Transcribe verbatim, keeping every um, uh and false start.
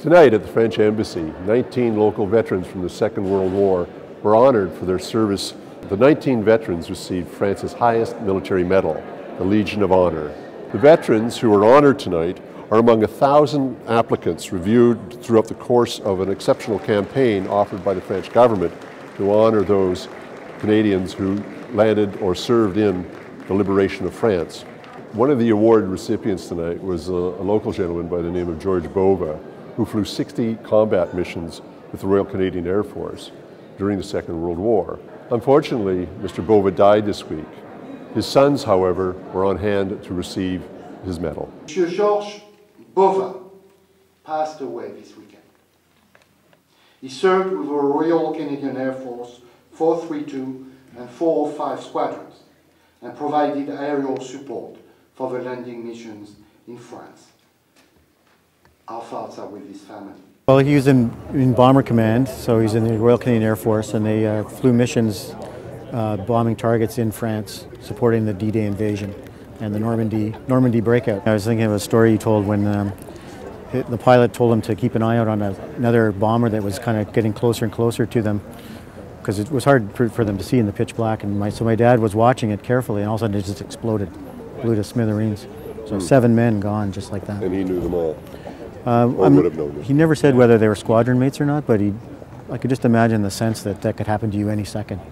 Tonight at the French Embassy, nineteen local veterans from the Second World War were honoured for their service. The nineteen veterans received France's highest military medal, the Legion of Honour. The veterans who were honoured tonight are among a thousand applicants reviewed throughout the course of an exceptional campaign offered by the French government to honour those Canadians who landed or served in the liberation of France. One of the award recipients tonight was a, a local gentleman by the name of George Bova, who flew sixty combat missions with the Royal Canadian Air Force during the Second World War. Unfortunately, Mister Bova died this week. His sons, however, were on hand to receive his medal. Monsieur George Bova passed away this weekend. He served with the Royal Canadian Air Force four three two and four oh five squadrons and provided aerial support for the landing missions in France. Our thoughts are with his family. Well, he was in, in Bomber Command, so he's in the Royal Canadian Air Force, and they uh, flew missions uh, bombing targets in France, supporting the D Day invasion and the Normandy, Normandy breakout. I was thinking of a story he told when um, the pilot told him to keep an eye out on a, another bomber that was kind of getting closer and closer to them, because it was hard for, for them to see in the pitch black. And my, so my dad was watching it carefully, and all of a sudden it just exploded, blew to smithereens. So mm. seven men gone just like that. And he knew them all. Um, or would have known them. He never said whether they were squadron mates or not, but he, I could just imagine the sense that that could happen to you any second.